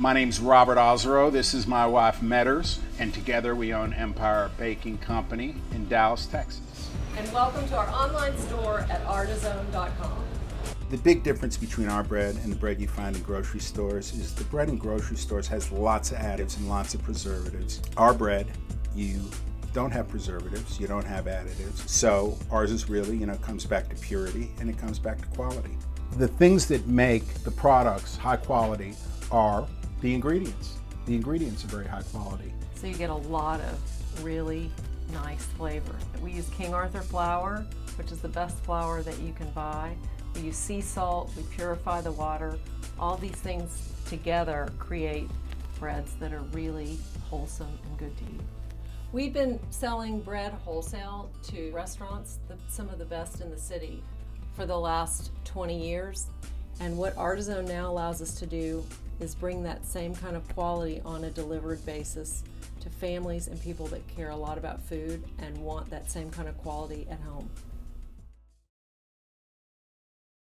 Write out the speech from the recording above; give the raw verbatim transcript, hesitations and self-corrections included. My name's Robert Ozzaro. This is my wife, Metters, and together we own Empire Baking Company in Dallas, Texas. And welcome to our online store at artisone dot com. The big difference between our bread and the bread you find in grocery stores is the bread in grocery stores has lots of additives and lots of preservatives. Our bread, you don't have preservatives, you don't have additives. So ours is really, you know, it comes back to purity and it comes back to quality. The things that make the products high quality are the ingredients. The ingredients are very high quality. So you get a lot of really nice flavor. We use King Arthur flour, which is the best flour that you can buy. We use sea salt, we purify the water. All these things together create breads that are really wholesome and good to eat. We've been selling bread wholesale to restaurants, the, some of the best in the city, for the last twenty years. And what Artizone now allows us to do is bring that same kind of quality on a delivered basis to families and people that care a lot about food and want that same kind of quality at home.